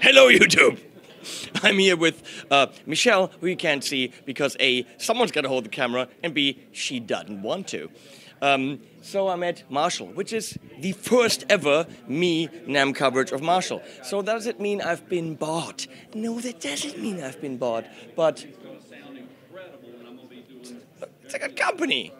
Hello, YouTube. I'm here with Michelle, who you can't see because A, someone's got to hold the camera, and B, she doesn't want to. So I'm at Marshall, which is the first ever NAMM coverage of Marshall. So does it mean I've been bought? No, that doesn't mean I've been bought, but it's like a company.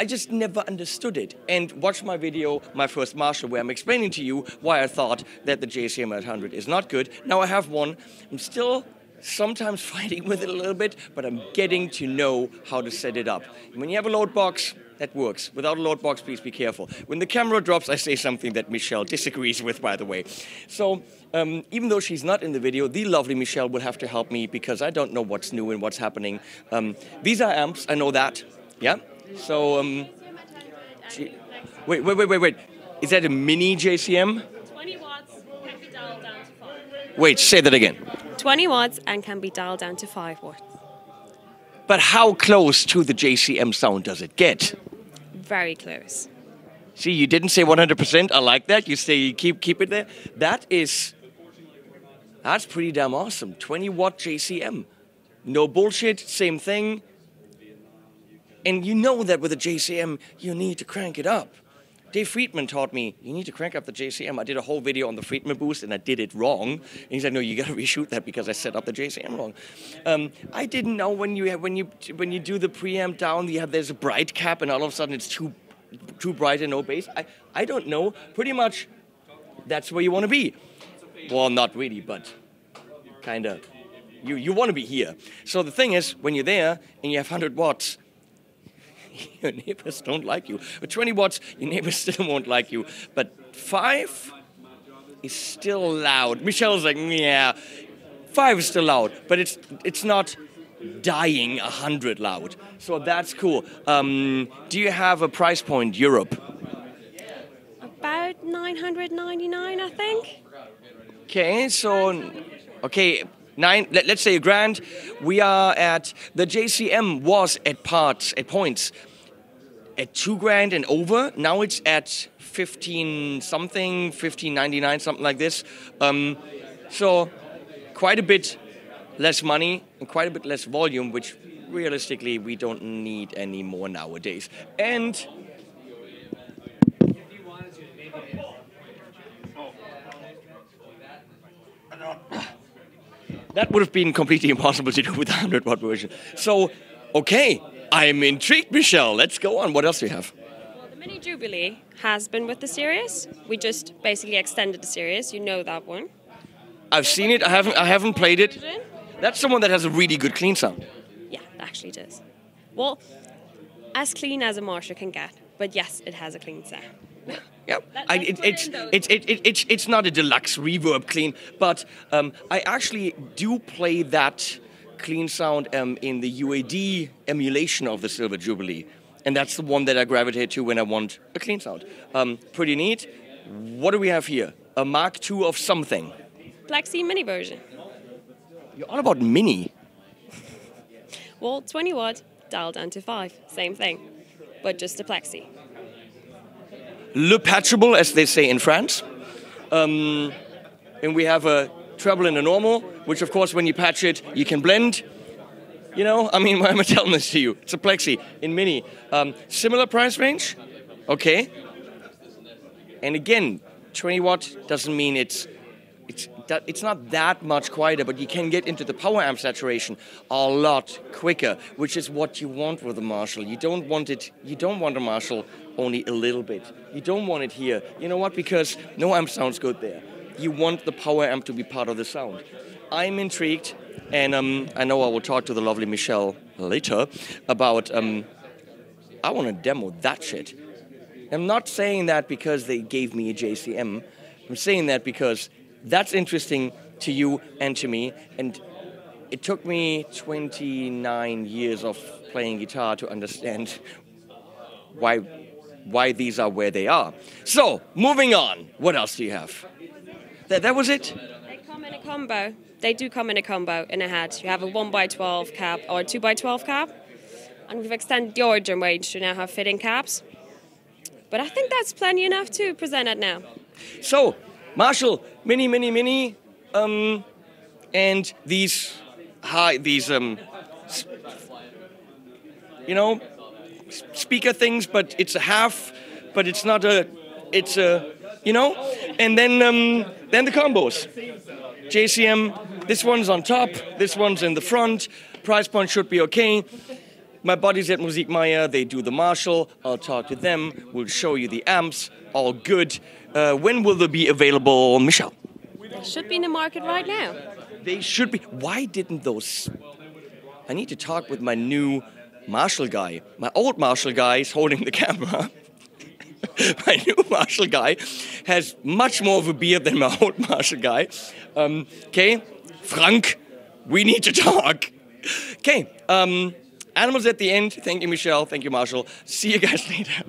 I just never understood it. And watch my video, my first Marshall, where I'm explaining to you why I thought that the JCM 800 is not good. Now I have one. I'm still sometimes fighting with it a little bit, but I'm getting to know how to set it up. When you have a load box, that works. Without a load box, please be careful. When the camera drops, I say something that Michelle disagrees with, by the way. So even though she's not in the video, the lovely Michelle will have to help me because I don't know what's new and what's happening. These are amps, I know that, yeah? So, wait. Is that a mini JCM? 20 watts can be dialed down to 5. Wait, say that again. 20 watts and can be dialed down to 5 watts. But how close to the JCM sound does it get? Very close. See, you didn't say 100%. I like that. You say keep it there. That's pretty damn awesome. 20 watt JCM. No bullshit, same thing. And you know that with a JCM, you need to crank it up. Dave Friedman taught me, you need to crank up the JCM. I did a whole video on the Friedman boost, and I did it wrong. And he said, no, you got to reshoot that because I set up the JCM wrong. I didn't know when you do the preamp down, you have, there's a bright cap, and all of a sudden it's too bright and no bass. I don't know. Pretty much that's where you want to be. Well, not really, but kind of. You want to be here. So the thing is, when you're there and you have 100 watts, your neighbors don't like you. With 20 watts, your neighbors still won't like you. But 5 is still loud. Michelle's like, yeah, 5 is still loud, but it's not dying 100 loud. So that's cool. Do you have a price point, Europe? About 999, I think. Okay, so, okay. Let's say $1,000. We are at, the JCM was at points, at $2,000 and over. Now it's at 15 something, 1599, something like this. So quite a bit less money and quite a bit less volume, which realistically we don't need any more nowadays. And that would have been completely impossible to do with a 100 watt version. So, okay, I'm intrigued, Michelle. Let's go on. What else do you have? Well, the Mini Jubilee has been with the series. We just basically extended the series. You know that one. I've seen it. I haven't played it. That's someone that has a really good clean sound. Yeah, it actually does. Well, as clean as a Marshall can get. But yes, it has a clean sound. Yeah, it's not a deluxe reverb clean, but I actually do play that clean sound in the UAD emulation of the Silver Jubilee, and that's the one that I gravitate to when I want a clean sound. Pretty neat. What do we have here? A Mark II of something. Plexi mini version. You're all about mini. Well, 20 watt, dialed down to 5, same thing, but just a Plexi. Le patchable, as they say in France. And we have a treble and a normal, which of course when you patch it, you can blend. You know, I mean, why am I telling this to you? It's a Plexi in mini. Similar price range, okay. And again, 20 watt doesn't mean it's not that much quieter, but you can get into the power amp saturation a lot quicker, which is what you want with a Marshall. You don't want a Marshall only a little bit. You don't want it here. You know what? Because no amp sounds good there. You want the power amp to be part of the sound. I'm intrigued, and I know I will talk to the lovely Michelle later about, I want to demo that shit. I'm not saying that because they gave me a JCM. I'm saying that because that's interesting to you and to me, and it took me 29 years of playing guitar to understand why these are where they are. So, moving on. What else do you have? That was it? They come in a combo. They do come in a combo in a head. You have a 1x12 cap or a 2x12 cap, and we've extended the origin range to now have fitting caps. But I think that's plenty enough to present it now. So, Marshall, mini, and these speaker things, but it's a half, but it's not a, it's a, you know, and then the combos. JCM, this one's on top, this one's in the front, price point should be okay. My buddies at Musikmeier, they do the Marshall, I'll talk to them, we'll show you the amps, all good. When will they be available, Michelle? They should be in the market right now. They should be. Why didn't those... I need to talk with my new Marshall guy. My old Marshall guy is holding the camera. My new Marshall guy has much more of a beard than my old Marshall guy. Okay, Frank, we need to talk. Okay, animals at the end. Thank you, Michelle. Thank you, Marshall. See you guys later.